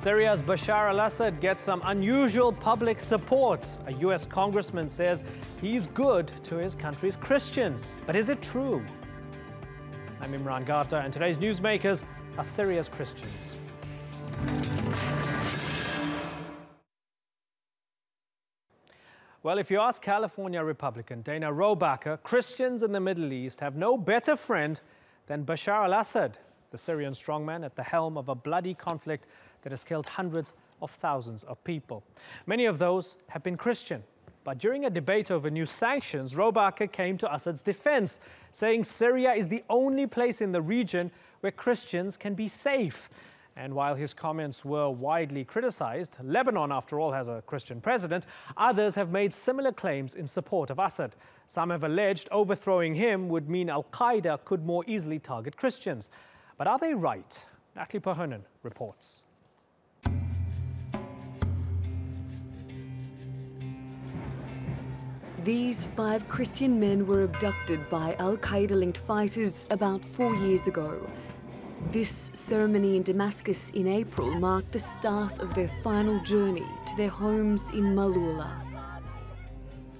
Syria's Bashar al-Assad gets some unusual public support. A US congressman says he's good to his country's Christians. But is it true? I'm Imran Garda, and today's newsmakers are Syria's Christians. Well, if you ask California Republican Dana Rohrabacher, Christians in the Middle East have no better friend than Bashar al-Assad, the Syrian strongman at the helm of a bloody conflict that has killed hundreds of thousands of people. Many of those have been Christian. But during a debate over new sanctions, Rohrabacher came to Assad's defense, saying Syria is the only place in the region where Christians can be safe. And while his comments were widely criticized, Lebanon, after all, has a Christian president, others have made similar claims in support of Assad. Some have alleged overthrowing him would mean Al-Qaeda could more easily target Christians. But are they right? Natalie Pohonen reports. These five Christian men were abducted by Al-Qaeda-linked fighters about 4 years ago. This ceremony in Damascus in April marked the start of their final journey to their homes in Maaloula.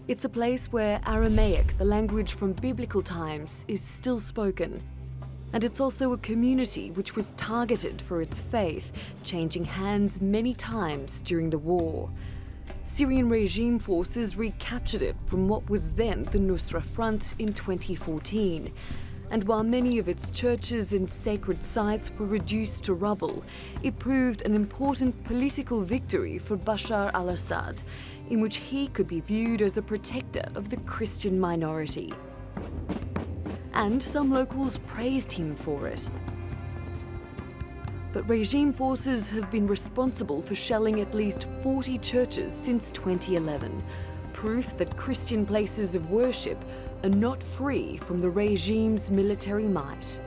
It's a place where Aramaic, the language from biblical times, is still spoken. And it's also a community which was targeted for its faith, changing hands many times during the war. Syrian regime forces recaptured it from what was then the Nusra Front in 2014. And while many of its churches and sacred sites were reduced to rubble, it proved an important political victory for Bashar al-Assad, in which he could be viewed as a protector of the Christian minority. And some locals praised him for it. But regime forces have been responsible for shelling at least 40 churches since 2011, proof that Christian places of worship are not free from the regime's military might.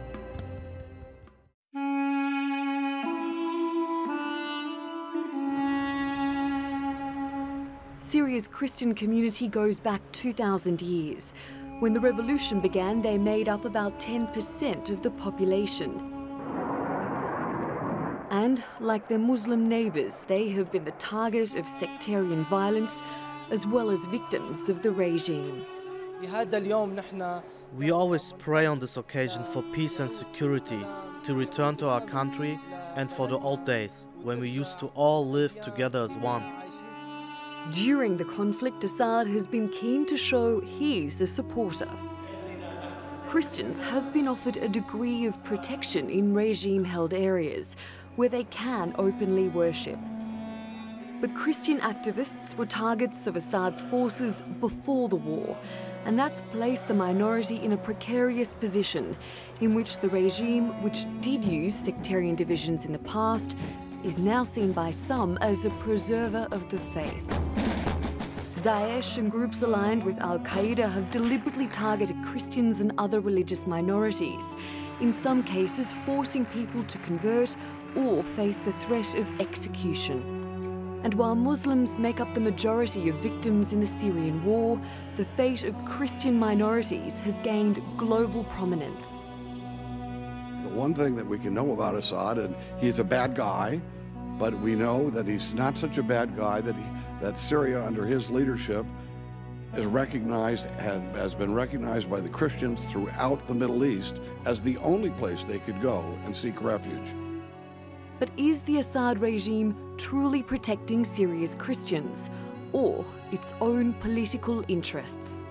Syria's Christian community goes back 2,000 years. When the revolution began, they made up about 10% of the population. And, like their Muslim neighbours, they have been the target of sectarian violence as well as victims of the regime. We always pray on this occasion for peace and security, to return to our country and for the old days when we used to all live together as one. During the conflict, Assad has been keen to show he's a supporter. Christians have been offered a degree of protection in regime-held areas, where they can openly worship. But Christian activists were targets of Assad's forces before the war, and that's placed the minority in a precarious position in which the regime, which did use sectarian divisions in the past, is now seen by some as a preserver of the faith. Daesh and groups aligned with Al-Qaeda have deliberately targeted Christians and other religious minorities, in some cases forcing people to convert or face the threat of execution. And while Muslims make up the majority of victims in the Syrian war, the fate of Christian minorities has gained global prominence. The one thing that we can know about Assad, and he's a bad guy, but we know that he's not such a bad guy that Syria, under his leadership, is recognized and has been recognized by the Christians throughout the Middle East as the only place they could go and seek refuge. But is the Assad regime truly protecting Syria's Christians or its own political interests?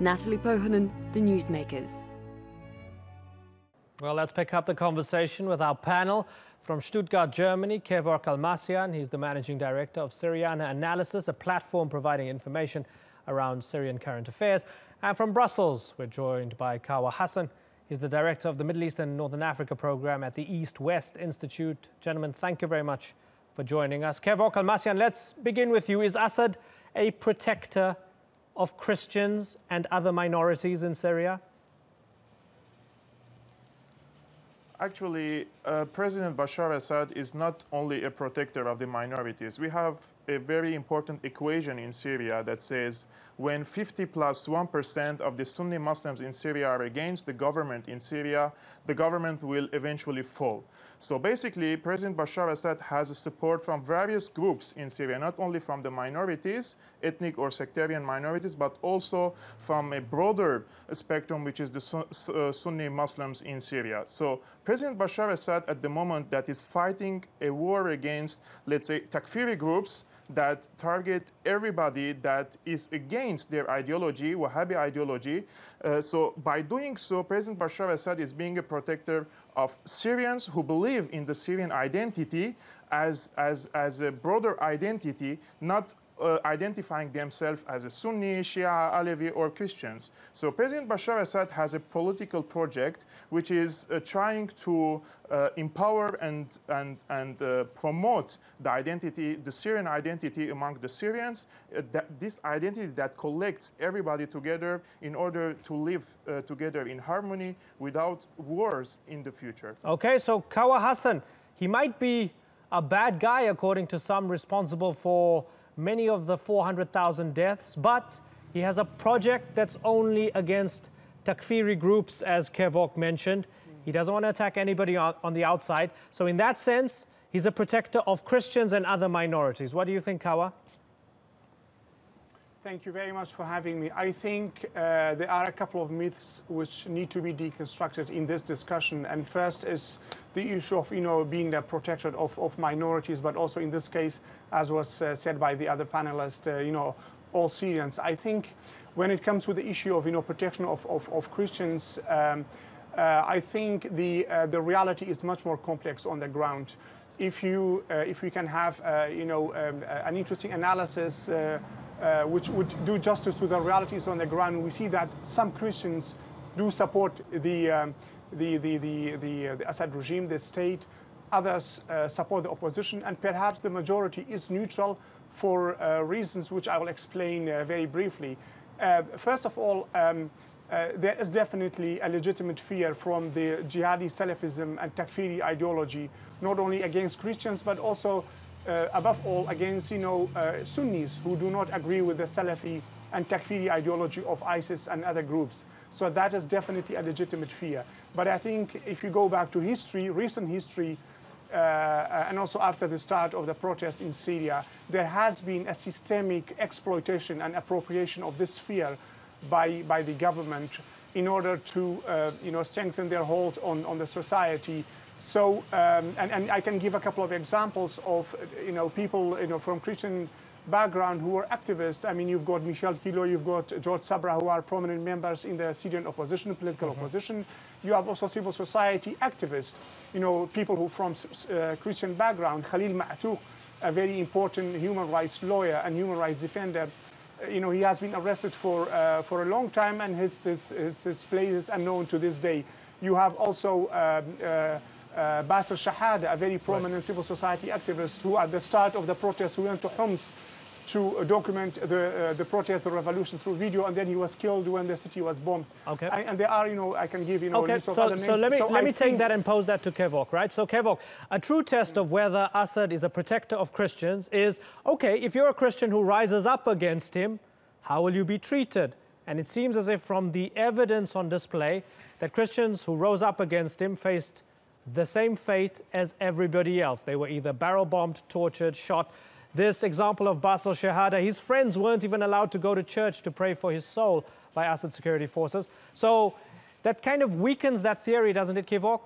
Natalie Pohonen, The Newsmakers. Well, let's pick up the conversation with our panel. From Stuttgart, Germany, Kevork Almasian. He's the managing director of Syriana Analysis, a platform providing information around Syrian current affairs. And from Brussels, we're joined by Kawa Hassan. He's the director of the Middle East and Northern Africa program at the East West Institute. Gentlemen, thank you very much for joining us. Kevork Almasian, let's begin with you. Is Assad a protector of Christians and other minorities in Syria? Actually, President Bashar Assad is not only a protector of the minorities. We have a very important equation in Syria that says when 50% plus 1% of the Sunni Muslims in Syria are against the government in Syria, the government will eventually fall. So basically, President Bashar al-Assad has support from various groups in Syria, not only from the minorities, ethnic or sectarian minorities, but also from a broader spectrum, which is the Sunni Muslims in Syria. So President Bashar al-Assad at the moment that is fighting a war against, let's say, Takfiri groups that target everybody that is against their ideology, Wahhabi ideology. So by doing so, President Bashar al-Assad is being a protector of Syrians who believe in the Syrian identity as a broader identity, not identifying themselves as a Sunni, Shia, Alevi, or Christians. So President Bashar al-Assad has a political project which is trying to empower and promote the identity, the Syrian identity among the Syrians, this identity that collects everybody together in order to live together in harmony without wars in the future. Okay, so Kawa Hassan, he might be a bad guy according to some, responsible for many of the 400,000 deaths, but he has a project that's only against Takfiri groups, as Kevork mentioned. He doesn't want to attack anybody on the outside. So in that sense, he's a protector of Christians and other minorities. What do you think, Kawa? Thank you very much for having me. I think there are a couple of myths which need to be deconstructed in this discussion. And first is the issue of, you know, being the protector of minorities, but also in this case, as was said by the other panelists, you know, all Syrians. I think when it comes to the issue of, you know, protection of Christians, I think the reality is much more complex on the ground. If we can have, you know, an interesting analysis which would do justice to the realities on the ground, we see that some Christians do support the Assad regime, the state. Others support the opposition, and perhaps the majority is neutral for reasons which I will explain very briefly. First of all, there is definitely a legitimate fear from the jihadi Salafism and Takfiri ideology, not only against Christians, but also above all against, you know, Sunnis who do not agree with the Salafi and Takfiri ideology of ISIS and other groups. So that is definitely a legitimate fear. But I think if you go back to history, recent history, and also after the start of the protests in Syria, there has been a systemic exploitation and appropriation of this fear by the government in order to, you know, strengthen their hold on the society. So, and I can give a couple of examples of, you know, people, you know, from Christian background who are activists. I mean, you've got Michel Kilo, you've got George Sabra, who are prominent members in the Syrian opposition, political opposition. You have also civil society activists, you know, people who from Christian background. Khalil Ma'touk, a very important human rights lawyer and human rights defender. You know, he has been arrested for a long time, and his place is unknown to this day. You have also Basel Shahade, a very prominent civil society activist, who at the start of the protests went to Homs to document the protests, the revolution through video, and then he was killed when the city was bombed. Okay. And there are, you know, I can give, you know, list of other names. So let me take that and pose that to Kevork, right? So Kevork, a true test of whether Assad is a protector of Christians is, okay, if you're a Christian who rises up against him, how will you be treated? And it seems as if from the evidence on display that Christians who rose up against him faced the same fate as everybody else. They were either barrel-bombed, tortured, shot. This example of Basel Shahada, his friends weren't even allowed to go to church to pray for his soul by Assad security forces. So that kind of weakens that theory, doesn't it, Kevork?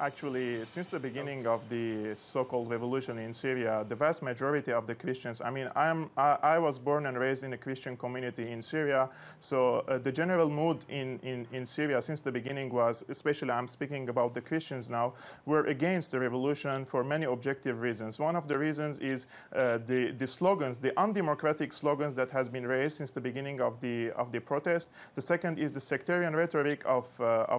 Actually, since the beginning of the so-called revolution in Syria, the vast majority of the Christians, I mean, I was born and raised in a Christian community in Syria, so the general mood in Syria since the beginning was, especially I'm speaking about the Christians now, were against the revolution for many objective reasons. One of the reasons is the slogans, the undemocratic slogans that has been raised since the beginning of the protest. The second is the sectarian rhetoric of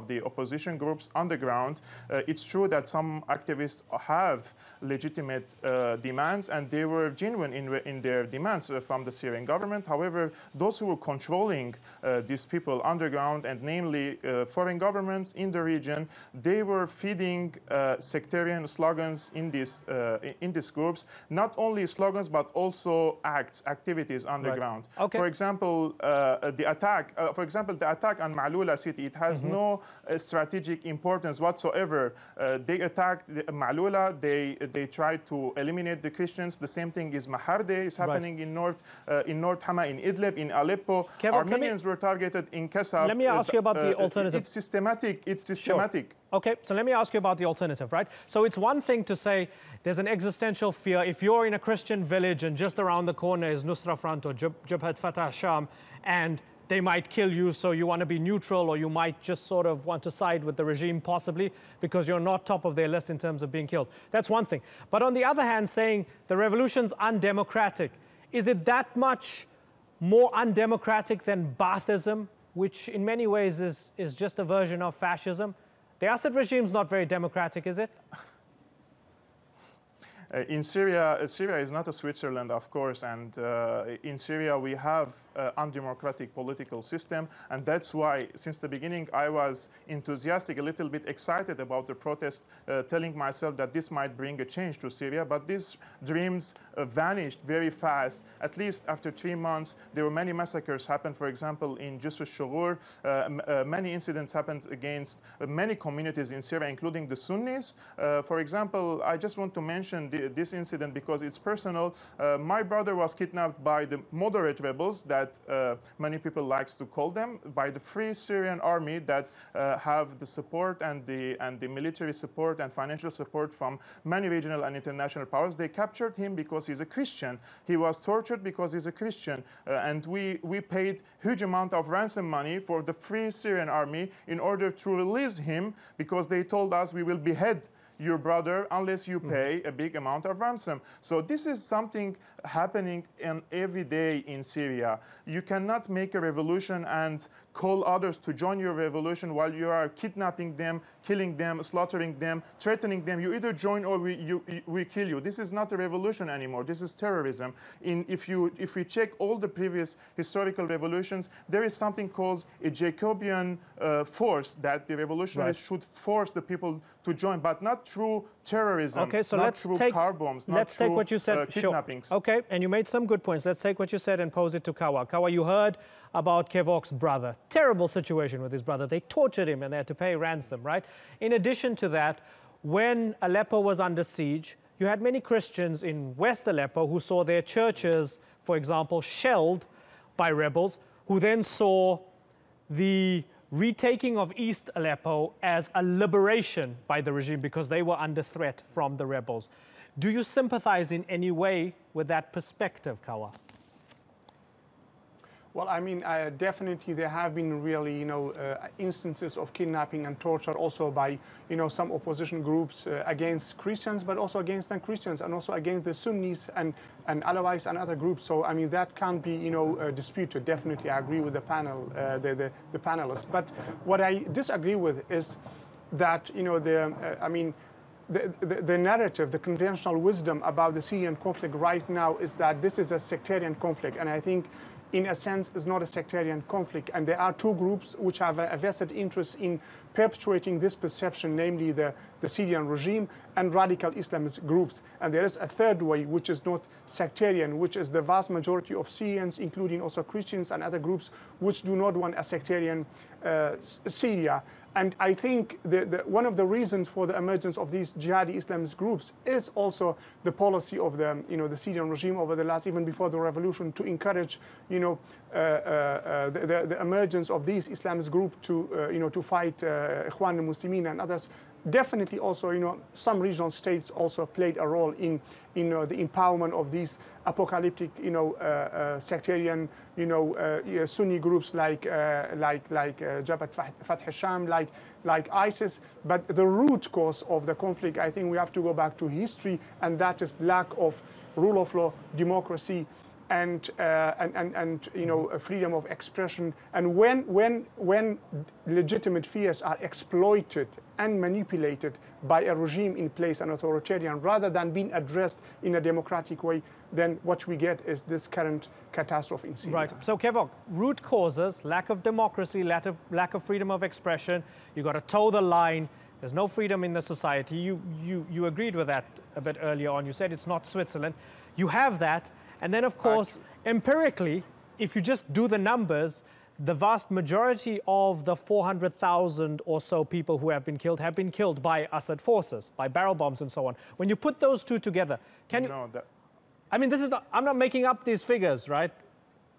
the opposition groups on the ground, It's true that some activists have legitimate demands, and they were genuine in their demands from the Syrian government. However, those who were controlling these people underground, and namely foreign governments in the region, they were feeding sectarian slogans in these groups. Not only slogans, but also acts, activities underground. Right. Okay. For example, the attack on Maaloula city, it has no strategic importance whatsoever. They attacked Maaloula. They tried to eliminate the Christians. The same thing is Maharde is happening in North Hama, in Idlib, in Aleppo. Kevork, Armenians were targeted in Qasab. Let me ask you about the alternative. It's systematic. It's systematic. Sure. Okay, so let me ask you about the alternative, right? So it's one thing to say there's an existential fear. If you're in a Christian village and just around the corner is Nusra Front or Jabhat Fatah Sham, and they might kill you, so you want to be neutral, or you might just sort of want to side with the regime, possibly, because you're not top of their list in terms of being killed. That's one thing. But on the other hand, saying the revolution's undemocratic, is it that much more undemocratic than Baathism, which in many ways is just a version of fascism? The Assad regime's not very democratic, is it? In Syria is not a Switzerland, of course, and in Syria we have an undemocratic political system, and that's why, since the beginning, I was enthusiastic, a little bit excited about the protest, telling myself that this might bring a change to Syria, but these dreams vanished very fast. At least after 3 months, there were many massacres happened, for example, in Jus al-Shughur. Many incidents happened against many communities in Syria, including the Sunnis. For example, I just want to mention this incident because it's personal. My brother was kidnapped by the moderate rebels that many people likes to call them, by the Free Syrian Army that have the support and the military support and financial support from many regional and international powers. They captured him because he's a Christian. He was tortured because he's a Christian, and we paid huge amount of ransom money for the Free Syrian Army in order to release him, because they told us, we will behead your brother unless you pay a big amount of ransom. So this is something happening every day in Syria. You cannot make a revolution and call others to join your revolution while you are kidnapping them, killing them, slaughtering them, threatening them. You either join or we kill you. This is not a revolution anymore. This is terrorism. If we check all the previous historical revolutions, there is something called a Jacobian force that the revolutionaries should force the people to join, but not through terrorism. Okay, so let's take what you said. Kidnappings. Sure. Okay, and you made some good points. Let's take what you said and pose it to Kawa. Kawa, you heard about Kevork's brother. Terrible situation with his brother. They tortured him and they had to pay ransom, right? In addition to that, when Aleppo was under siege, you had many Christians in West Aleppo who saw their churches, for example, shelled by rebels, who then saw the retaking of East Aleppo as a liberation by the regime because they were under threat from the rebels. Do you sympathize in any way with that perspective, Kawa? Well, I mean, definitely there have been really, instances of kidnapping and torture also by, some opposition groups against Christians, but also against non-Christians and also against the Sunnis and Alawites and other groups. So, I mean, that can't be, disputed. Definitely, I agree with the panel, the panelists. But what I disagree with is that, the narrative, the conventional wisdom about the Syrian conflict right now is that this is a sectarian conflict, and I think, in a sense, is not a sectarian conflict. And there are two groups which have a vested interest in perpetuating this perception, namely the Syrian regime and radical Islamist groups. And there is a third way, which is not sectarian, which is the vast majority of Syrians, including also Christians and other groups, which do not want a sectarian Syria. And I think one of the reasons for the emergence of these jihadi Islamist groups is also the policy of the Syrian regime over the last, even before the revolution, to encourage the emergence of these Islamist groups to fight Ikhwan al-Muslimin and others. Definitely, also some regional states also played a role in the empowerment of these apocalyptic sectarian Sunni groups like Jabhat Fatah Sham, like ISIS. But the root cause of the conflict, I think, we have to go back to history, and that is lack of rule of law, democracy, and you know, freedom of expression. And when legitimate fears are exploited and manipulated by a regime in place, an authoritarian, rather than being addressed in a democratic way, then what we get is this current catastrophe in Syria. Right. So, Kevork, root causes, lack of democracy, lack of freedom of expression. You've got to toe the line. There's no freedom in the society. You agreed with that a bit earlier on. You said it's not Switzerland. You have that. And then, of course, empirically, if you just do the numbers, the vast majority of the 400,000 or so people who have been killed by Assad forces, by barrel bombs and so on. When you put those two together, can you... No, that... I mean, this is not, I'm not making up these figures, right?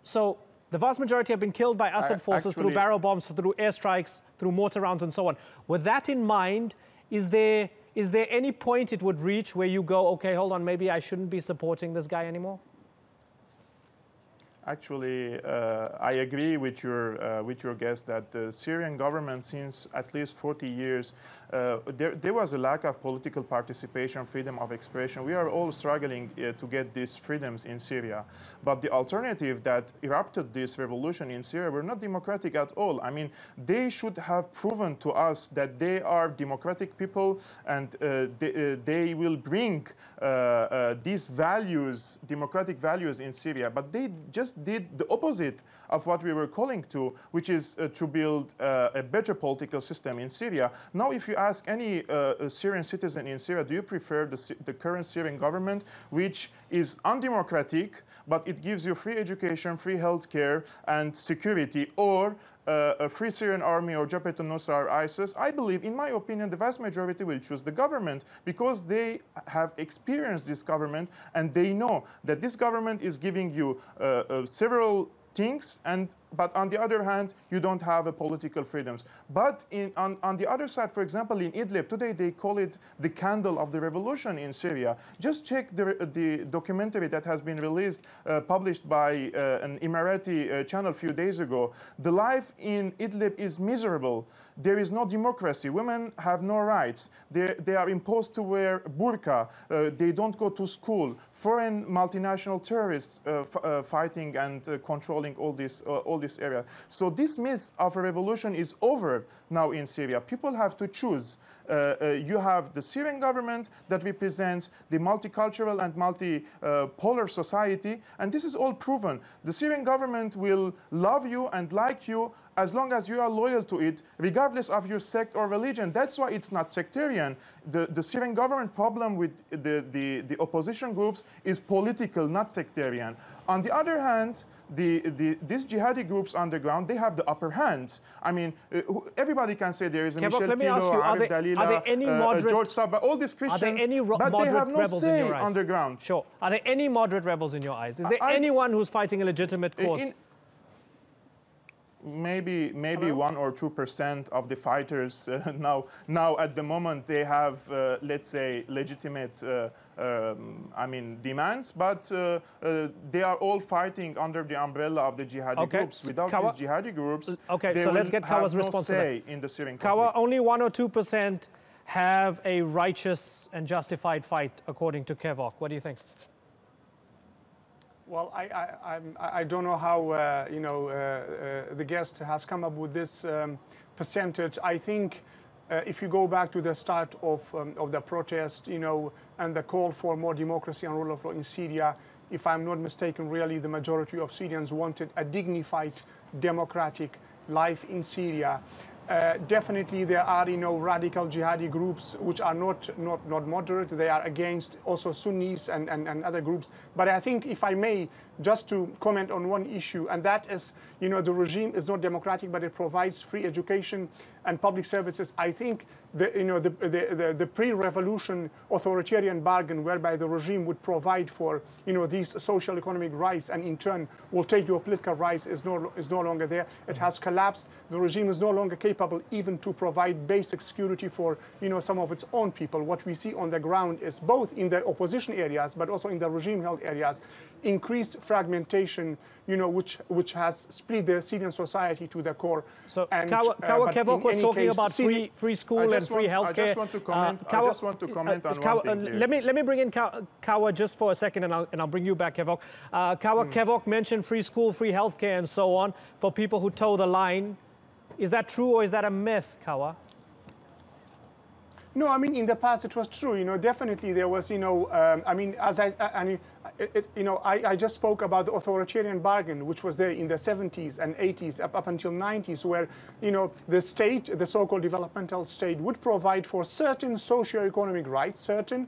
So the vast majority have been killed by Assad forces through barrel bombs, through airstrikes, through mortar rounds and so on. With that in mind, is there any point it would reach where you go, okay, hold on, maybe I shouldn't be supporting this guy anymore? Actually, I agree with your guess that the Syrian government, since at least 40 years, there was a lack of political participation, freedom of expression. We are all struggling to get these freedoms in Syria. But the alternative that erupted this revolution in Syria were not democratic at all. I mean, they should have proven to us that they are democratic people, and they will bring these values, democratic values in Syria. But they just did the opposite of what we were calling to, which is to build a better political system in Syria. Now, if you ask any Syrian citizen in Syria, do you prefer the current Syrian government, which is undemocratic, but it gives you free education, free health care, and security, or a Free Syrian Army or Jabhat al-Nusra or ISIS? I believe, in my opinion, the vast majority will choose the government, because they have experienced this government and they know that this government is giving you several things, but on the other hand, you don't have a political freedoms. But on the other side, for example, in Idlib, today they call it the candle of the revolution in Syria. Just check the documentary that has been released, published by an Emirati channel a few days ago. The life in Idlib is miserable. There is no democracy. Women have no rights. They are imposed to wear burqa. They don't go to school. Foreign multinational terrorists fighting and controlling all this area. So this myth of a revolution is over now in Syria. People have to choose. You have the Syrian government that represents the multicultural and multipolar society, and this is all proven. The Syrian government will love you and like you as long as you are loyal to it, regardless of your sect or religion. That's why it's not sectarian. The Syrian government problem with the opposition groups is political, not sectarian. On the other hand, these jihadi groups underground, they have the upper hand. I mean, everybody can say there is a Michel Kilo, Arif Dalila, George Sabra, all these Christians, but they have no say underground. Sure. Are there any moderate rebels in your eyes? Is there anyone who's fighting a legitimate cause? Maybe 1 or 2% of the fighters now at the moment they have, let's say, legitimate, I mean, demands. But they are all fighting under the umbrella of the jihadi groups. Without these jihadi groups, they so let's get Kawa's response to that. In the Syrian conflict. Kawa, only 1 or 2% have a righteous and justified fight, according to Kevork. What do you think? Well, I don't know how you know the guest has come up with this percentage. I think if you go back to the start of the protest, you know, and the call for more democracy and rule of law in Syria, if I'm not mistaken, really the majority of Syrians wanted a dignified, democratic life in Syria. Definitely, there are, you know, radical jihadi groups which are not moderate. They are against also Sunnis and other groups. But I think, if I may, just to comment on one issue, and that is, you know, the regime is not democratic, but it provides free education and public services. I think the, you know, the pre-revolution authoritarian bargain, whereby the regime would provide for, you know, these social economic rights and in turn will take your political rights, is no longer there. It has collapsed. The regime is no longer capable even to provide basic security for, you know, some of its own people. What we see on the ground is, both in the opposition areas but also in the regime-held areas, increased fragmentation, you know, which has split the Syrian society to the core. So, Kevork was was talking about free school and free healthcare. I just want to comment. I just want to comment on one thing here. Let me bring in Kawa just for a second, and I'll bring you back, Kevork. Kevork mentioned free school, free healthcare, and so on for people who toe the line. Is that true or is that a myth, Kawa? No, I mean, in the past it was true. You know, definitely there was, you know, I mean, as I just spoke about the authoritarian bargain, which was there in the 70s and 80s up until 90s, where, you know, the state, the so-called developmental state, would provide for certain socio-economic rights, and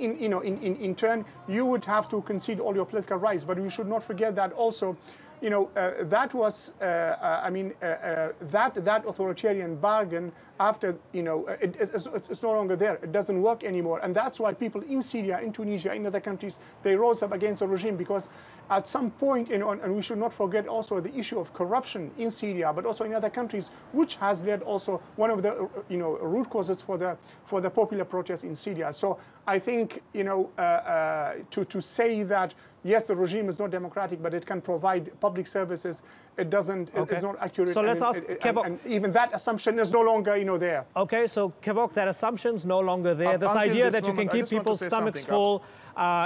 in turn, you would have to concede all your political rights. But we should not forget that also, you know, that was, that authoritarian bargain, after, you know, it's no longer there. It doesn't work anymore. And that's why people in Syria, in Tunisia, in other countries, they rose up against the regime, because at some point, you know, and we should not forget also the issue of corruption in Syria, but also in other countries, which has led also one of the, you know, root causes for the popular protests in Syria. So I think, you know, to say that, yes, the regime is not democratic, but it can provide public services. It doesn't. Okay. It's not accurate. So let's ask Kevork. And even that assumption is no longer, you know, there. Okay. So Kevork, that assumption's no longer there. This idea that you can keep people's stomachs full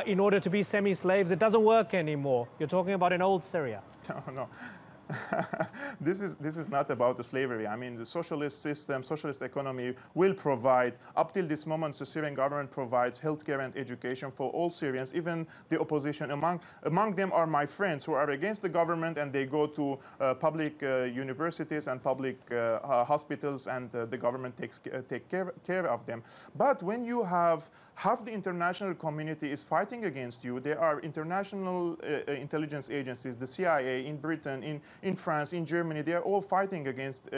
in order to be semi-slaves, it doesn't work anymore. You're talking about an old Syria. No, no. This is not about the slavery. I mean, the socialist system, socialist economy will provide, up till this moment, the Syrian government provides healthcare and education for all Syrians, even the opposition. Among them are my friends who are against the government, and they go to public universities and public hospitals, and the government takes care of them. But when you have half the international community is fighting against you, there are international intelligence agencies, the CIA in Britain, in France, in Germany, they are all fighting against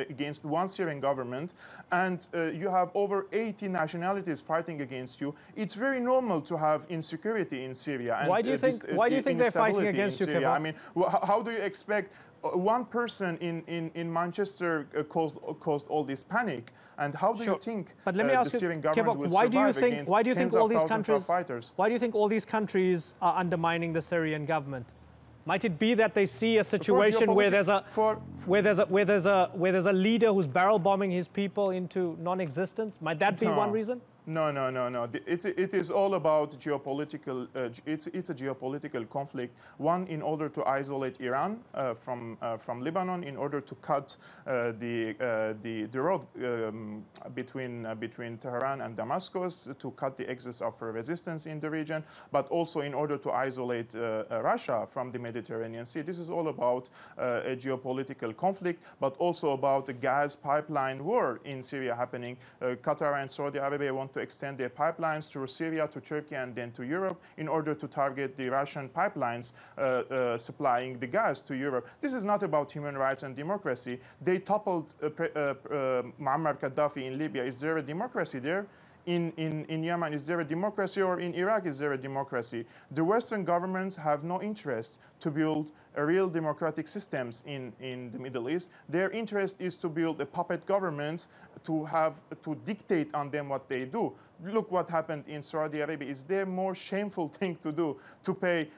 one Syrian government, and you have over 80 nationalities fighting against you. It's very normal to have insecurity in Syria. And why do you think they're fighting against you, Syria? I mean, how do you expect one person in Manchester caused all this panic? And how do you think the Syrian government will survive against tens of thousands of fighters? Why do you think all these countries are undermining the Syrian government? Might it be that they see a situation where there's a leader who's barrel bombing his people into non-existence? Might that be one reason? No, no, no, no. It is all about geopolitical. It's a geopolitical conflict. One, in order to isolate Iran from Lebanon, in order to cut the road between Tehran and Damascus, to cut the axis of resistance in the region, but also in order to isolate Russia from the Mediterranean Sea. This is all about a geopolitical conflict, but also about the gas pipeline war in Syria happening. Qatar and Saudi Arabia want to extend their pipelines through Syria to Turkey and then to Europe in order to target the Russian pipelines supplying the gas to Europe. This is not about human rights and democracy. They toppled Muammar Gaddafi in Libya. Is there a democracy there? In Yemen, is there a democracy? Or in Iraq, is there a democracy? The Western governments have no interest to build a real democratic systems in the Middle East. Their interest is to build a puppet governments to dictate on them what they do. Look what happened in Saudi Arabia. Is there more shameful thing to do, to pay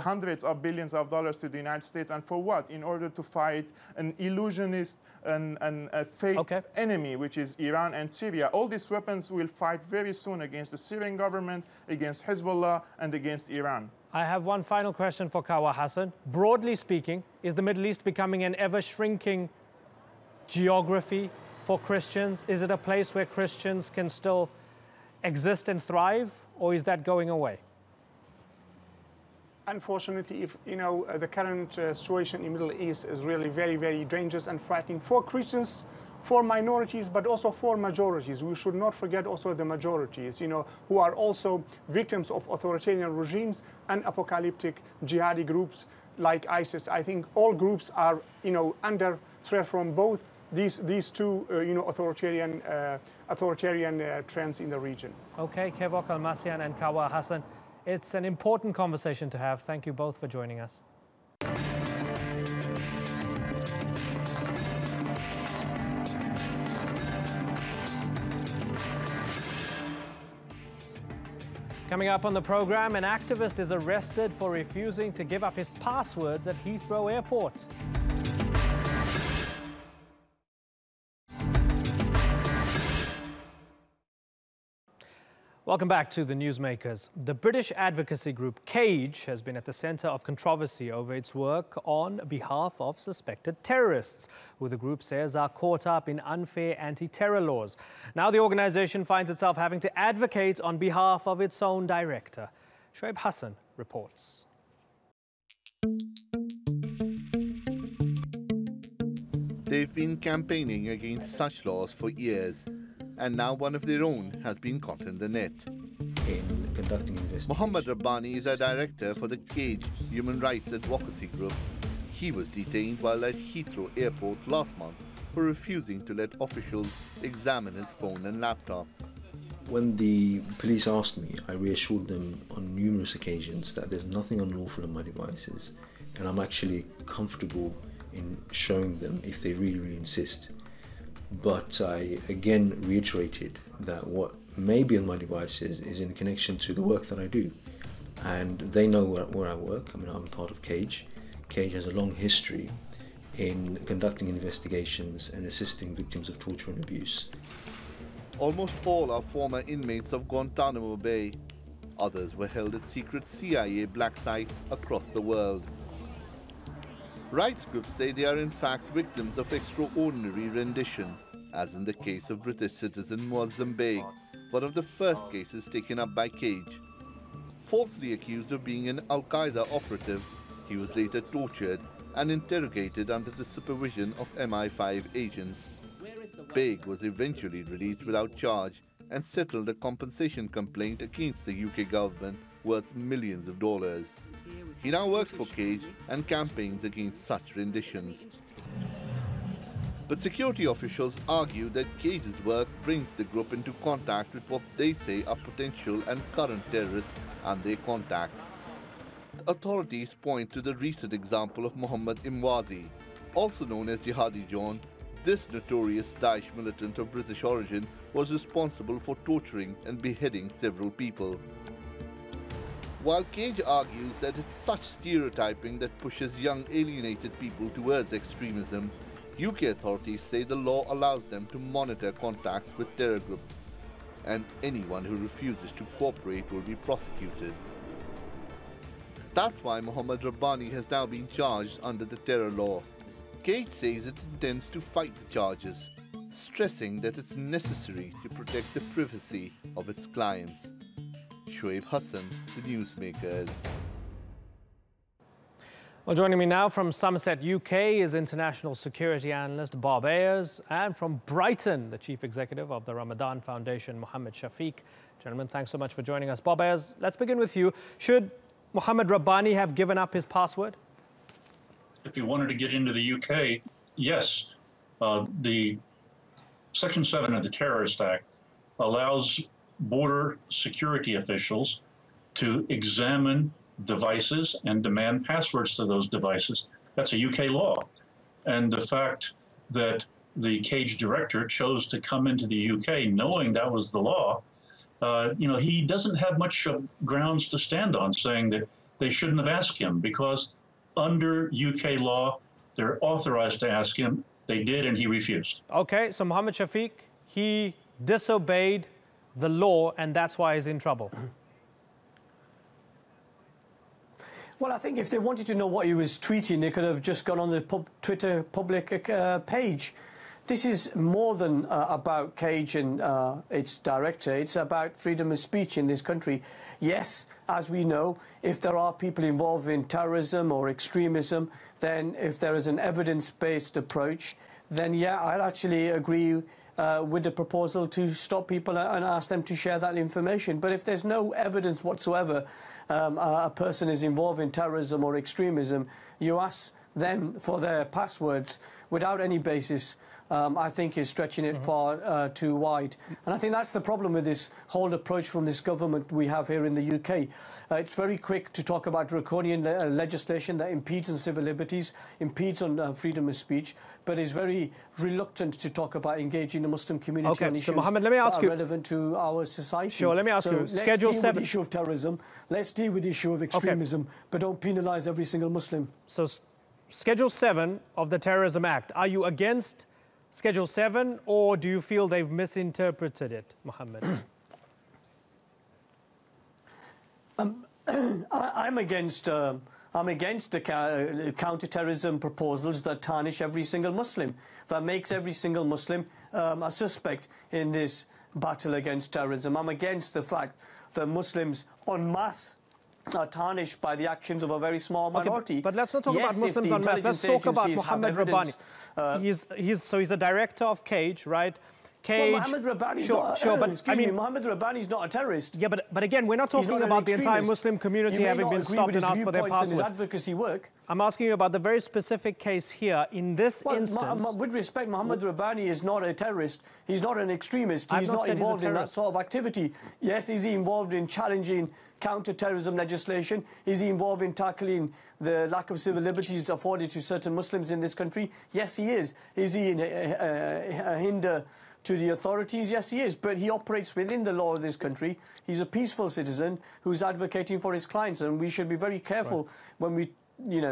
hundreds of billions of dollars to the United States? And for what? In order to fight an illusionist and a fake enemy, which is Iran and Syria. All these weapons will fight very soon against the Syrian government, against Hezbollah, and against Iran. I have one final question for Kawa Hassan. Broadly speaking, is the Middle East becoming an ever-shrinking geography for Christians? Is it a place where Christians can still exist and thrive, or is that going away? Unfortunately, if you know, the current situation in the Middle East is really very, very dangerous and frightening for Christians, for minorities, but also for majorities. We should not forget also the majorities, you know, who are also victims of authoritarian regimes and apocalyptic jihadi groups like ISIS. I think all groups are, you know, under threat from both these two, you know, authoritarian trends in the region. Okay, Kevork Almasian and Kawa Hassan, it's an important conversation to have. Thank you both for joining us. Coming up on the program, an activist is arrested for refusing to give up his passwords at Heathrow Airport. Welcome back to the Newsmakers. The British advocacy group CAGE has been at the centre of controversy over its work on behalf of suspected terrorists, who the group says are caught up in unfair anti-terror laws. Now the organisation finds itself having to advocate on behalf of its own director. Shoaib Hassan reports. They've been campaigning against such laws for years, and now one of their own has been caught in the net. In conducting investigation, Mohammed Rabbani is a director for the CAGE human rights advocacy group. He was detained while at Heathrow Airport last month for refusing to let officials examine his phone and laptop. When the police asked me, I reassured them on numerous occasions that there's nothing unlawful on my devices, and I'm actually comfortable in showing them if they really, really insist. But I again reiterated that what may be on my devices is in connection to the work that I do. And they know where I work. I mean, I'm part of CAGE. CAGE has a long history in conducting investigations and assisting victims of torture and abuse. Almost all are former inmates of Guantanamo Bay. Others were held at secret CIA black sites across the world. Rights groups say they are in fact victims of extraordinary rendition, as in the case of British citizen Muazzam Begg, one of the first cases taken up by CAGE. Falsely accused of being an Al-Qaeda operative, he was later tortured and interrogated under the supervision of MI5 agents. Begg was eventually released without charge and settled a compensation complaint against the UK government worth millions of dollars. He now works for CAGE and campaigns against such renditions. But security officials argue that CAGE's work brings the group into contact with what they say are potential and current terrorists and their contacts. Authorities point to the recent example of Mohammed Emwazi, also known as Jihadi John. This notorious Daesh militant of British origin was responsible for torturing and beheading several people. While CAGE argues that it's such stereotyping that pushes young alienated people towards extremism, UK authorities say the law allows them to monitor contacts with terror groups, and anyone who refuses to cooperate will be prosecuted. That's why Mohammed Rabbani has now been charged under the terror law. CAGE says it intends to fight the charges, stressing that it's necessary to protect the privacy of its clients. Shoaib Hassan, the Newsmakers. Well, joining me now from Somerset, UK, is international security analyst Bob Ayers, and from Brighton, the chief executive of the Ramadan Foundation, Mohammed Shafiq. Gentlemen, thanks so much for joining us. Bob Ayers, let's begin with you. Should Mohammed Rabbani have given up his password? If he wanted to get into the UK, yes. The Section 7 of the Terrorist Act allows border security officials to examine devices and demand passwords to those devices. That's a UK law. And the fact that the CAGE director chose to come into the UK knowing that was the law, you know, he doesn't have much grounds to stand on saying that they shouldn't have asked him, because under UK law, they're authorized to ask him. They did, and he refused. Okay, so Mohammed Shafiq, he disobeyed the law, and that's why he's in trouble. Well, I think if they wanted to know what he was tweeting, they could have just gone on the Twitter public page. This is more than about CAGE and its director. It's about freedom of speech in this country. Yes, as we know, if there are people involved in terrorism or extremism, then if there is an evidence-based approach, then yeah, I'd actually agree with the proposal to stop people and ask them to share that information. But if there's no evidence whatsoever a person is involved in terrorism or extremism, you ask them for their passwords without any basis, I think is stretching it far too wide. And I think that's the problem with this whole approach from this government we have here in the UK. It's very quick to talk about draconian legislation that impedes on civil liberties, impedes on freedom of speech, but is very reluctant to talk about engaging the Muslim community on issues that are relevant to our society. Sure, let me ask you. Schedule 7. Let's deal with the issue of terrorism. Let's deal with the issue of extremism, but don't penalise every single Muslim. So Schedule 7 of the Terrorism Act, are you against Schedule 7, or do you feel they've misinterpreted it, Mohammed? I'm against the counter-terrorism proposals that tarnish every single Muslim, that makes every single Muslim a suspect in this battle against terrorism. I'm against the fact that Muslims en masse are tarnished by the actions of a very small minority. But let's not talk about Muslims en masse. Let's talk about Mohammed Rabbani. He's a director of CAGE, right? CAGE. Well, Mohammed Rabbani. Excuse me, Mohammed Rabbani is not a terrorist. Yeah, but again, we're not talking about the entire Muslim community having been stopped and asked for their passwords. Advocacy work. I'm asking you about the very specific case here. In this instance, with respect, Mohammed Rabbani is not a terrorist. He's not an extremist. He's not involved in that sort of activity. Yes, is he involved in challenging counter-terrorism legislation? Is he involved in tackling the lack of civil liberties afforded to certain Muslims in this country? Yes, he is. Is he a hinder to the authorities? Yes, he is. But he operates within the law of this country. He's a peaceful citizen who's advocating for his clients, and we should be very careful when we,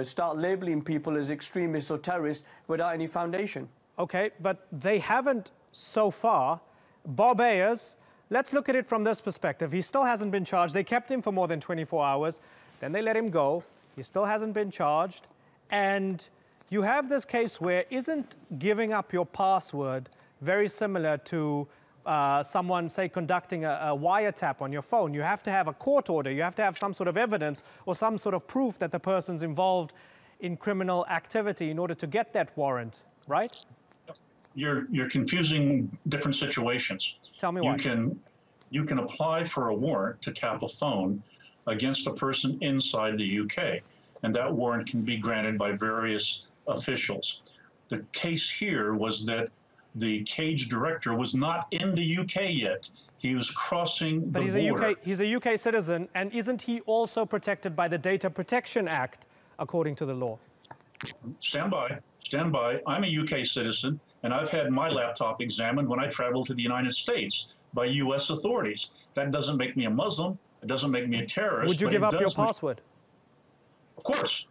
start labeling people as extremists or terrorists without any foundation. Okay, but they haven't so far. Bob Ayers, let's look at it from this perspective. He still hasn't been charged. They kept him for more than 24 hours. Then they let him go. He still hasn't been charged. And you have this case where isn't giving up your password very similar to someone, say, conducting a wiretap on your phone? You have to have a court order. You have to have some sort of evidence or some sort of proof that the person's involved in criminal activity in order to get that warrant, right? You're confusing different situations. Tell me why. You can apply for a warrant to tap a phone against a person inside the UK, and that warrant can be granted by various officials. The case here was that the CAGE director was not in the UK yet. He was crossing the border. He's a UK citizen, and isn't he also protected by the Data Protection Act, according to the law? Stand by. Stand by. I'm a UK citizen, and I've had my laptop examined when I traveled to the United States by U.S. authorities. That doesn't make me a Muslim. It doesn't make me a terrorist. Would you give up your password? Of course.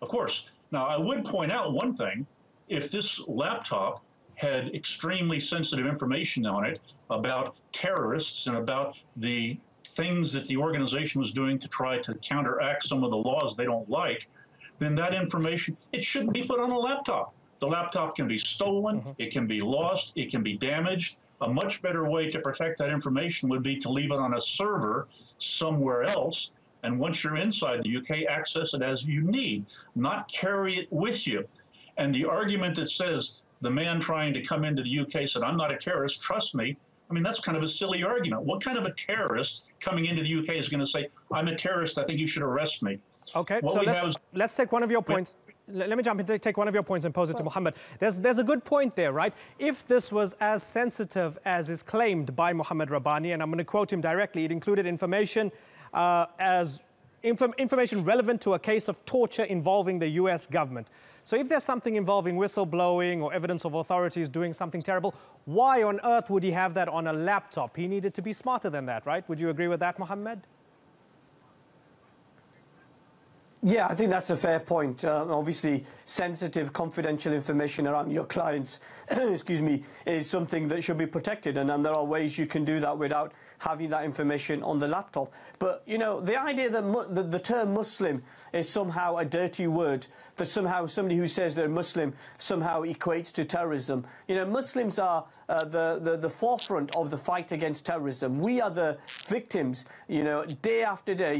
Of course. Now, I would point out one thing. If this laptop had extremely sensitive information on it about terrorists and about the things that the organization was doing to try to counteract some of the laws they don't like, then that information, it shouldn't be put on a laptop. The laptop can be stolen, it can be lost, it can be damaged. A much better way to protect that information would be to leave it on a server somewhere else, and once you're inside the UK, access it as you need, not carry it with you. And the argument that says, the man trying to come into the UK said, I'm not a terrorist, trust me. I mean, that's kind of a silly argument. What kind of a terrorist coming into the UK is going to say, I'm a terrorist, I think you should arrest me? Okay, so let's take one of your points. Let me jump in and take one of your points and pose it to Mohammed. There's a good point there, right? If this was as sensitive as is claimed by Mohammed Rabbani, and I'm going to quote him directly, it included information information relevant to a case of torture involving the US government. So if there's something involving whistleblowing or evidence of authorities doing something terrible, why on earth would he have that on a laptop? He needed to be smarter than that, right? Would you agree with that, Mohammed? Yeah, I think that's a fair point. Obviously, sensitive, confidential information around your clients, excuse me, is something that should be protected. And there are ways you can do that without having that information on the laptop. But, the idea that the term Muslim is somehow a dirty word, that somehow somebody who says they're Muslim somehow equates to terrorism. Muslims are the forefront of the fight against terrorism. We are the victims, day after day.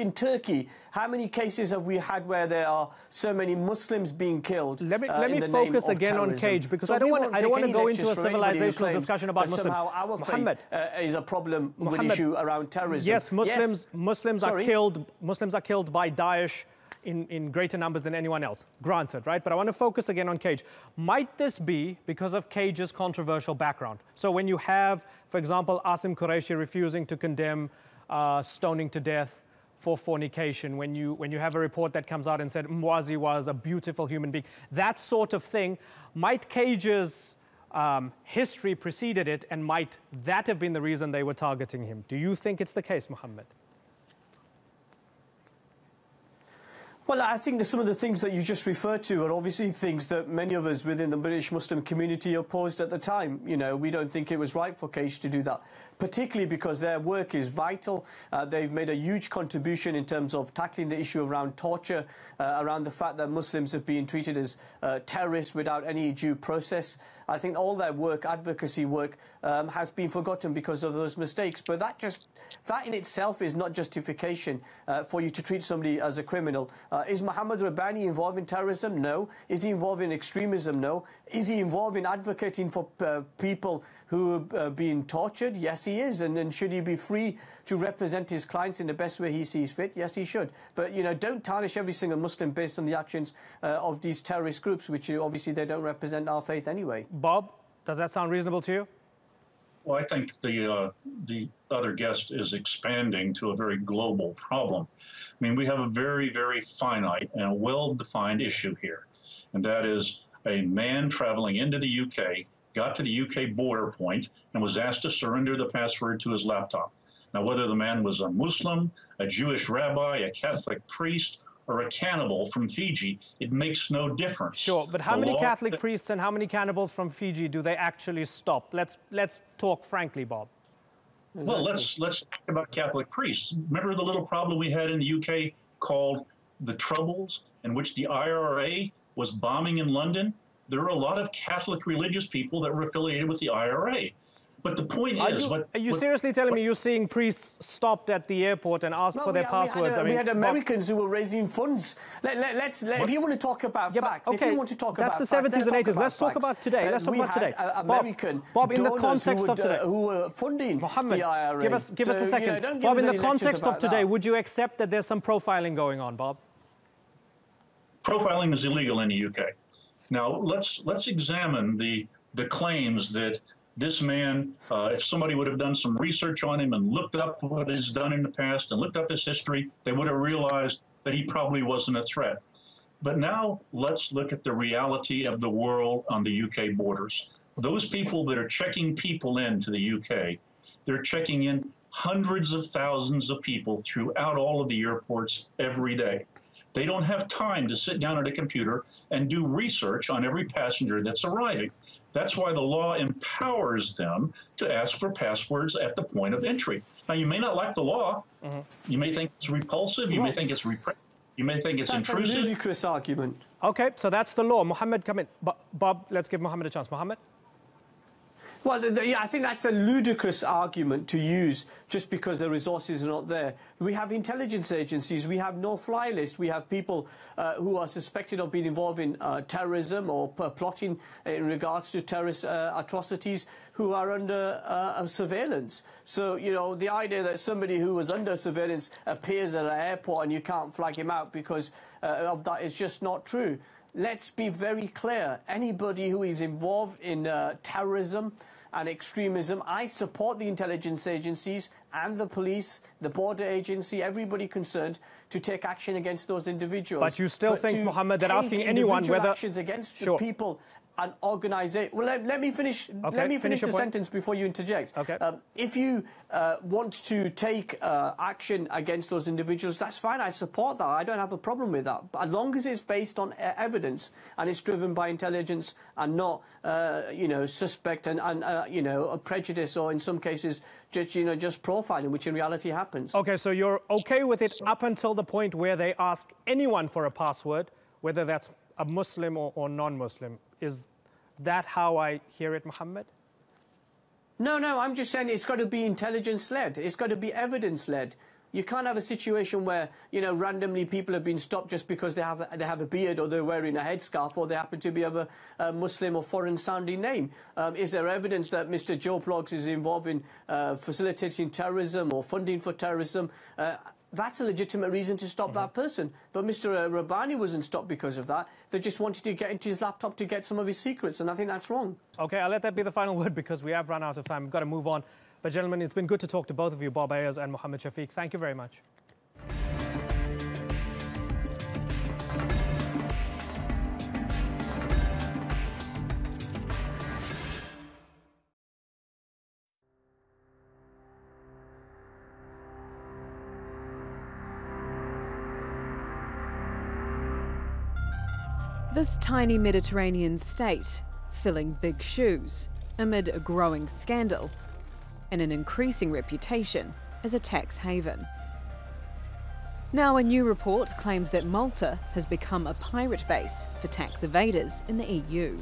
In Turkey, how many cases have we had where there are so many Muslims being killed? Let me focus again on CAGE, because I don't want to go into a civilizational discussion about Muslims. Somehow our Mohammed is a problem with issue around terrorism. Yes, Muslims are killed by Daesh in greater numbers than anyone else, granted, right? But I want to focus again on CAGE. Might this be because of CAGE's controversial background? So when you have, for example, Asim Qureshi refusing to condemn stoning to death for fornication, when you have a report that comes out and said Emwazi was a beautiful human being, that sort of thing, might CAGE's history preceded it, and might that have been the reason they were targeting him? Do you think it's the case, Mohammed? Well, I think that some of the things that you just referred to are obviously things that many of us within the British Muslim community opposed at the time. We don't think it was right for CAGE to do that. particularly because their work is vital. They've made a huge contribution in terms of tackling the issue around torture, around the fact that Muslims have been treated as terrorists without any due process. I think all their work, advocacy work, has been forgotten because of those mistakes. But that in itself is not justification for you to treat somebody as a criminal. Is Mohammed Rabbani involved in terrorism? No. Is he involved in extremism? No. Is he involved in advocating for people who are being tortured? Yes, he is. And then should he be free to represent his clients in the best way he sees fit? Yes, he should. But, you know, don't tarnish every single Muslim based on the actions of these terrorist groups, which obviously they don't represent our faith anyway. Bob, does that sound reasonable to you? Well, I think the other guest is expanding to a very global problem. I mean, we have a very, very finite and well-defined issue here, and that is a man traveling into the UK, got to the UK border point, and was asked to surrender the password to his laptop. Now, whether the man was a Muslim, a Jewish rabbi, a Catholic priest, or a cannibal from Fiji, it makes no difference. Sure, but how many Catholic priests and how many cannibals from Fiji do they actually stop? Let's talk frankly, Bob. Exactly. Well, let's talk about Catholic priests. Remember the little problem we had in the UK called the Troubles, in which the IRA was bombing in London? There were a lot of Catholic religious people that were affiliated with the IRA. But the point is... Are you seriously telling me you're seeing priests stopped at the airport and asked for their passwords? I mean, we had Americans who were raising funds. If you want to talk about facts, if you want to talk about facts... That's the 70s and 80s. Let's talk about today. Let's talk about today. Bob, in the context of today... who were funding the IRA. Give us a second. Bob, in the context of today, would you accept that there's some profiling going on, Bob? Profiling is illegal in the UK. Now, let's examine the claims that... This man, if somebody would have done some research on him and looked up what he's done in the past and looked up his history, they would have realized that he probably wasn't a threat. But now let's look at the reality of the world on the UK borders. Those people that are checking people into the UK, they're checking in hundreds of thousands of people throughout all of the airports every day. They don't have time to sit down at a computer and do research on every passenger that's arriving. That's why the law empowers them to ask for passwords at the point of entry. Now, you may not like the law. Mm-hmm. You may think it's repulsive. You may think it's repressive. You may think it's intrusive. That's a ludicrous argument. Okay, so that's the law. Mohammed, come in. Bob, let's give Mohammed a chance. Mohammed? Well, I think that's a ludicrous argument to use just because the resources are not there. We have intelligence agencies, we have no-fly lists, we have people who are suspected of being involved in terrorism or plotting in regards to terrorist atrocities who are under surveillance. So, you know, the idea that somebody who was under surveillance appears at an airport and you can't flag him out because of that is just not true. Let's be very clear. Anybody who is involved in terrorism and extremism, I support the intelligence agencies and the police, the border agency, everybody concerned to take action against those individuals. But you still think, Mohammed, that asking anyone whether... actions against the people and organization... Well, let me finish the sentence before you interject. Okay. If you want to take action against those individuals, that's fine. I support that. I don't have a problem with that. But as long as it's based on evidence and it's driven by intelligence and not, you know, suspect and you know, a prejudice or in some cases... just profiling, which in reality happens. Okay, so you're okay with it up until the point where they ask anyone for a password, whether that's a Muslim or non-Muslim. Is that how I hear it, Mohammed? No, no, I'm just saying it's got to be intelligence-led. It's got to be evidence-led. You can't have a situation where, you know, randomly people have been stopped just because they have a beard or they're wearing a headscarf or they happen to be of a Muslim or foreign-sounding name. Is there evidence that Mr. Joe Bloggs is involved in facilitating terrorism or funding for terrorism? That's a legitimate reason to stop that person. But Mr. Rabbani wasn't stopped because of that. They just wanted to get into his laptop to get some of his secrets, and I think that's wrong. Okay, I'll let that be the final word because we have run out of time. We've got to move on. But, gentlemen, it's been good to talk to both of you, Bob Ayers and Mohammed Shafiq. Thank you very much. This tiny Mediterranean state, filling big shoes amid a growing scandal, and an increasing reputation as a tax haven. Now, a new report claims that Malta has become a pirate base for tax evaders in the EU.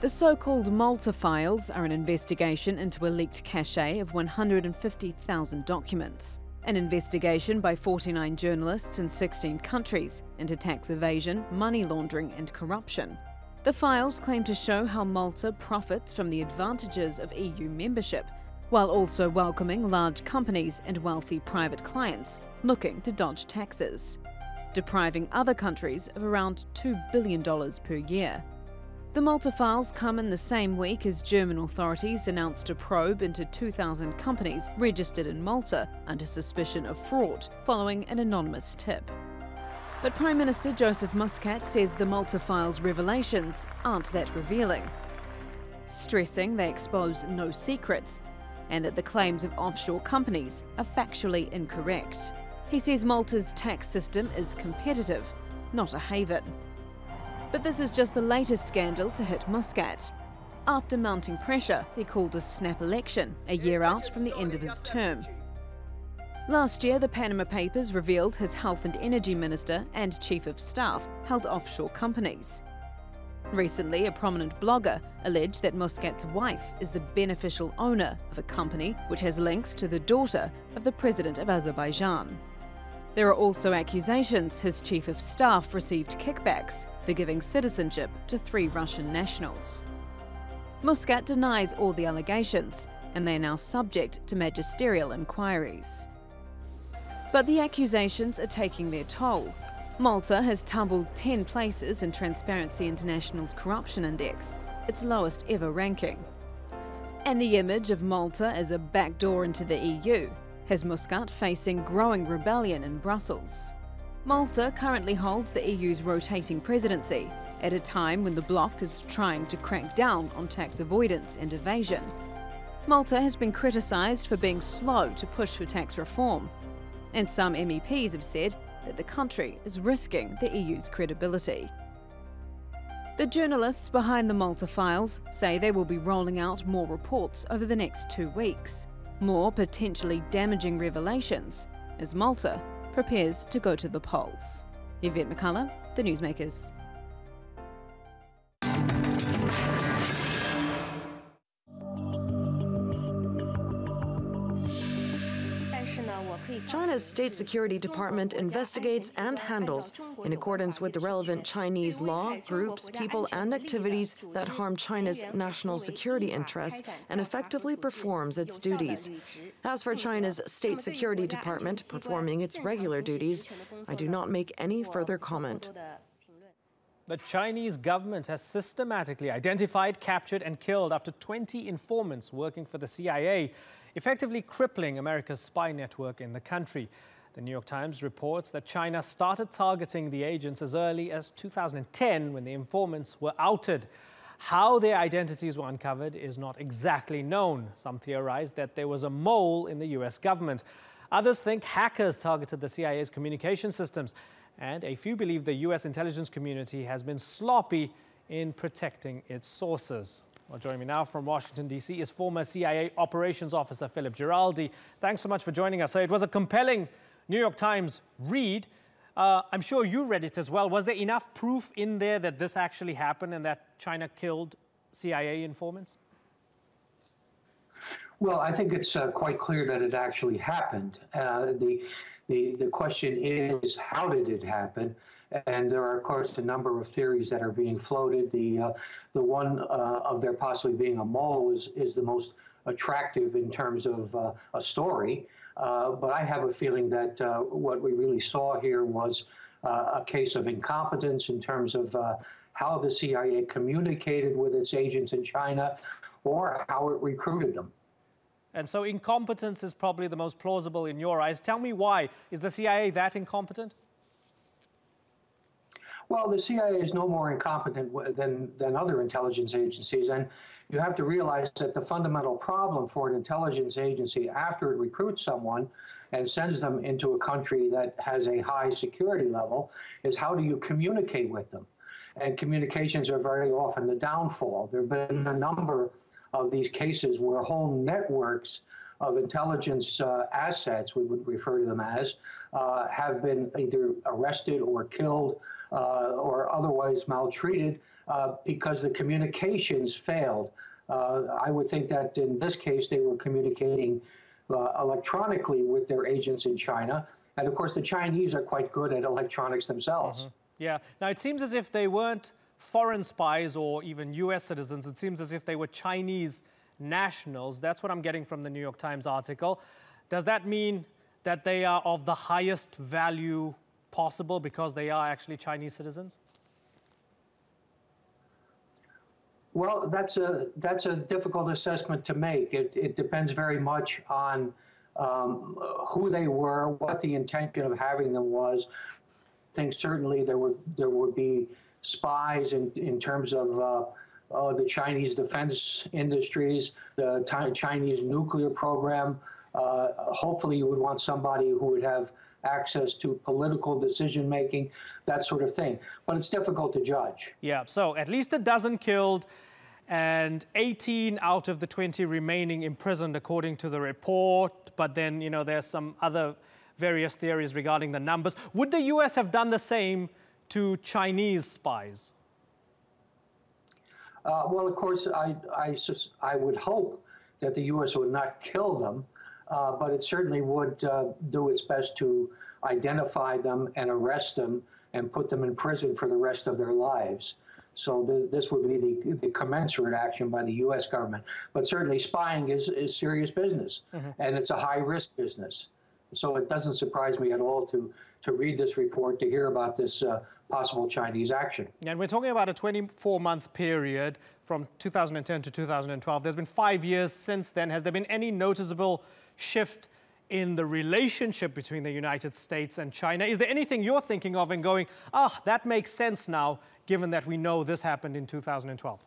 The so-called Malta files are an investigation into a leaked cache of 150,000 documents. An investigation by 49 journalists in 16 countries into tax evasion, money laundering and corruption. The files claim to show how Malta profits from the advantages of EU membership, while also welcoming large companies and wealthy private clients looking to dodge taxes, depriving other countries of around $2 billion per year. The Malta files come in the same week as German authorities announced a probe into 2,000 companies registered in Malta under suspicion of fraud following an anonymous tip. But Prime Minister Joseph Muscat says the Malta files' revelations aren't that revealing, stressing they expose no secrets and that the claims of offshore companies are factually incorrect. He says Malta's tax system is competitive, not a haven. But this is just the latest scandal to hit Muscat. After mounting pressure, he called a snap election, a year out from the end of his term. Last year, the Panama Papers revealed his health and energy minister and chief of staff held offshore companies. Recently, a prominent blogger alleged that Muscat's wife is the beneficial owner of a company which has links to the daughter of the president of Azerbaijan. There are also accusations his chief of staff received kickbacks for giving citizenship to 3 Russian nationals. Muscat denies all the allegations, and they are now subject to magisterial inquiries. But the accusations are taking their toll. Malta has tumbled 10 places in Transparency International's Corruption Index, its lowest ever ranking. And the image of Malta as a backdoor into the EU has Muscat facing growing rebellion in Brussels. Malta currently holds the EU's rotating presidency, at a time when the bloc is trying to crack down on tax avoidance and evasion. Malta has been criticised for being slow to push for tax reform, and some MEPs have said that the country is risking the EU's credibility. The journalists behind the Malta files say they will be rolling out more reports over the next 2 weeks. More potentially damaging revelations as Malta prepares to go to the polls. Yvette McCullough, The Newsmakers. China's State Security Department investigates and handles, in accordance with the relevant Chinese law, groups, people and activities that harm China's national security interests and effectively performs its duties. As for China's State Security Department performing its regular duties, I do not make any further comment. The Chinese government has systematically identified, captured and killed up to 20 informants working for the CIA, effectively crippling America's spy network in the country. The New York Times reports that China started targeting the agents as early as 2010 when the informants were outed. How their identities were uncovered is not exactly known. Some theorize that there was a mole in the US government. Others think hackers targeted the CIA's communication systems. And a few believe the US intelligence community has been sloppy in protecting its sources. Well, joining me now from Washington, D.C. is former CIA operations officer Philip Giraldi. Thanks so much for joining us. So it was a compelling New York Times read. I'm sure you read it as well. Was there enough proof in there that this actually happened and that China killed CIA informants? Well, I think it's quite clear that it actually happened. The question is, how did it happen? And there are, of course, a number of theories that are being floated. The one of there possibly being a mole is the most attractive in terms of a story. But I have a feeling that what we really saw here was a case of incompetence in terms of how the CIA communicated with its agents in China or how it recruited them. And so incompetence is probably the most plausible in your eyes. Tell me why. Is the CIA that incompetent? Well, the CIA is no more incompetent than other intelligence agencies, and you have to realize that the fundamental problem for an intelligence agency after it recruits someone and sends them into a country that has a high security level is how do you communicate with them? And communications are very often the downfall. There have been a number of these cases were whole networks of intelligence assets, we would refer to them as, have been either arrested or killed or otherwise maltreated because the communications failed. I would think that in this case they were communicating electronically with their agents in China. And of course the Chinese are quite good at electronics themselves. Mm-hmm. Yeah. Now it seems as if they weren't foreign spies or even US citizens. It seems as if they were Chinese nationals. That's what I'm getting from the New York Times article. Does that mean that they are of the highest value possible because they are actually Chinese citizens? Well, that's a difficult assessment to make. It depends very much on who they were, what the intention of having them was. I think certainly there would be spies in terms of the Chinese defense industries, the Chinese nuclear program. Hopefully you would want somebody who would have access to political decision-making, that sort of thing. But it's difficult to judge. Yeah, so at least a dozen killed and 18 out of the 20 remaining imprisoned, according to the report. But then, you know, there's some other various theories regarding the numbers. Would the U.S. have done the same to Chinese spies? Well, of course, I would hope that the U.S. would not kill them, but it certainly would do its best to identify them and arrest them and put them in prison for the rest of their lives. So this would be the commensurate action by the U.S. government. But certainly spying is serious business, and it's a high-risk business. So it doesn't surprise me at all to read this report, to hear about this possible Chinese action. And we're talking about a 24-month period from 2010 to 2012. There's been 5 years since then. Has there been any noticeable shift in the relationship between the United States and China? Is there anything you're thinking of and going, ah, that makes sense now, given that we know this happened in 2012?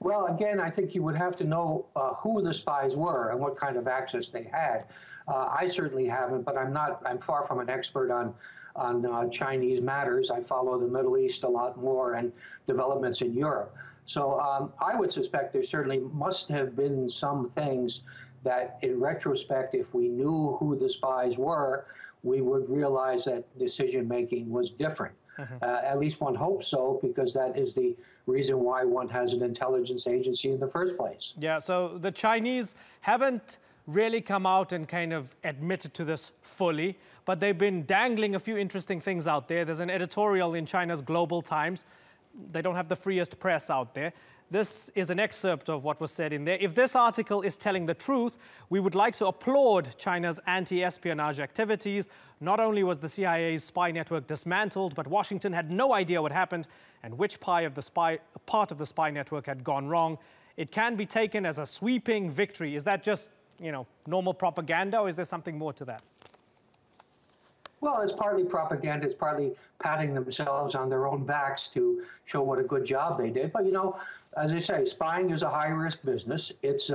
Well, again, I think you would have to know who the spies were and what kind of access they had. I certainly haven't, but I'm far from an expert on Chinese matters. I follow the Middle East a lot more and developments in Europe. So I would suspect there certainly must have been some things that in retrospect, if we knew who the spies were, we would realize that decision-making was different. At least one hopes so, because that is the reason why one has an intelligence agency in the first place. Yeah, so the Chinese haven't really come out and kind of admitted to this fully, but they've been dangling a few interesting things out there. There's an editorial in China's Global Times. They don't have the freest press out there. This is an excerpt of what was said in there. If this article is telling the truth, we would like to applaud China's anti-espionage activities. Not only was the CIA's spy network dismantled, but Washington had no idea what happened and which part of the spy network had gone wrong. It can be taken as a sweeping victory. Is that just, you know, normal propaganda, or is there something more to that? Well, it's partly propaganda. It's partly patting themselves on their own backs to show what a good job they did. But, you know, as I say, spying is a high-risk business. It's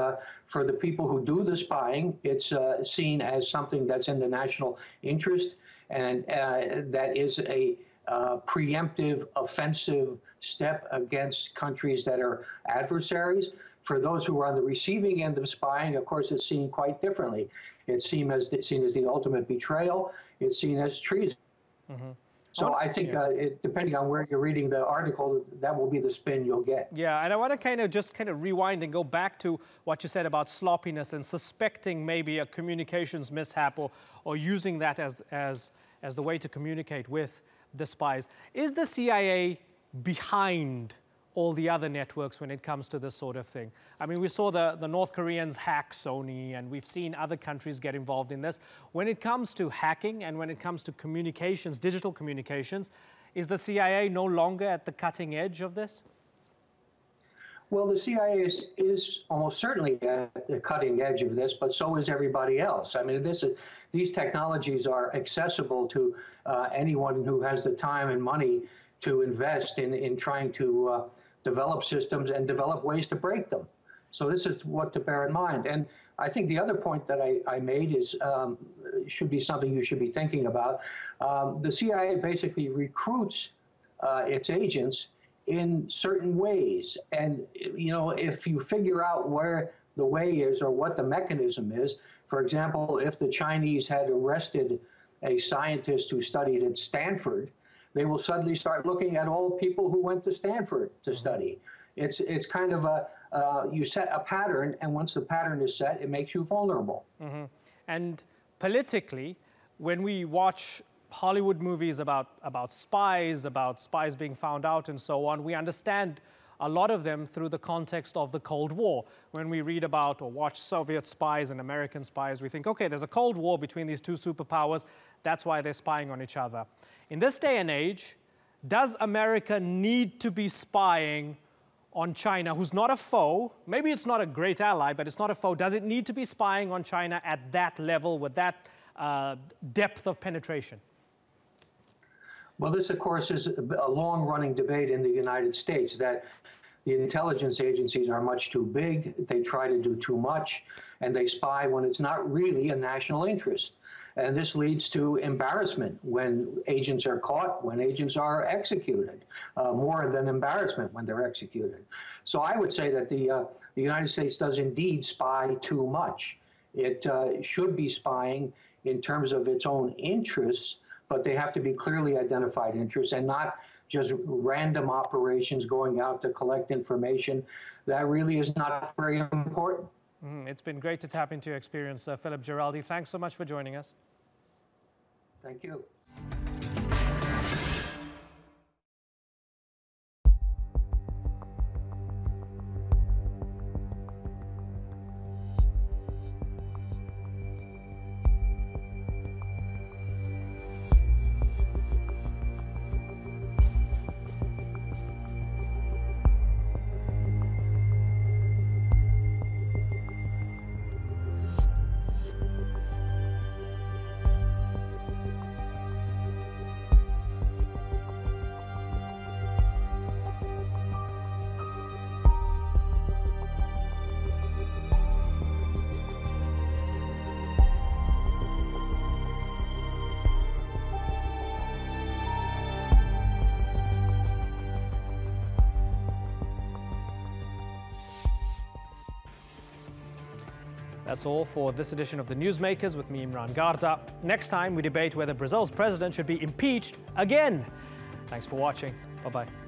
for the people who do the spying, it's seen as something that's in the national interest, and that is a preemptive, offensive step against countries that are adversaries. For those who are on the receiving end of spying, of course, it's seen quite differently. It's seen as the ultimate betrayal. It's seen as treason. Mm-hmm. So I think, depending on where you're reading the article, that will be the spin you'll get. Yeah, and I want to kind of rewind and go back to what you said about sloppiness and suspecting maybe a communications mishap or using that as the way to communicate with the spies. Is the CIA behind all the other networks when it comes to this sort of thing? I mean, we saw the North Koreans hack Sony, and we've seen other countries get involved in this. When it comes to hacking and when it comes to communications, digital communications, is the CIA no longer at the cutting edge of this? Well, the CIA is almost certainly at the cutting edge of this, but so is everybody else. I mean, these technologies are accessible to anyone who has the time and money to invest in trying to develop systems and develop ways to break them. So this is what to bear in mind. And I think the other point that I made is should be something you should be thinking about. The CIA basically recruits its agents in certain ways. And, you know, if you figure out where the way is or what the mechanism is, for example, if the Chinese had arrested a scientist who studied at Stanford, they will suddenly start looking at all people who went to Stanford to study. It's kind of a, you set a pattern, and once the pattern is set, it makes you vulnerable. Mm-hmm. And politically, when we watch Hollywood movies about spies being found out and so on, we understand a lot of them through the context of the Cold War. When we read about or watch Soviet spies and American spies, we think, okay, there's a Cold War between these two superpowers. That's why they're spying on each other. In this day and age, does America need to be spying on China, who's not a foe? Maybe it's not a great ally, but it's not a foe. Does it need to be spying on China at that level with that depth of penetration? Well, this, of course, is a long-running debate in the United States, that the intelligence agencies are much too big, they try to do too much, and they spy when it's not really a national interest. And this leads to embarrassment when agents are caught, when agents are executed, more than embarrassment when they're executed. So I would say that the United States does indeed spy too much. It should be spying in terms of its own interests, but they have to be clearly identified interests and not just random operations going out to collect information that really is not very important. It's been great to tap into your experience, Philip Giraldi. Thanks so much for joining us. Thank you. That's all for this edition of The Newsmakers with me, Imran Garda. Next time, we debate whether Brazil's president should be impeached again. Thanks for watching. Bye-bye.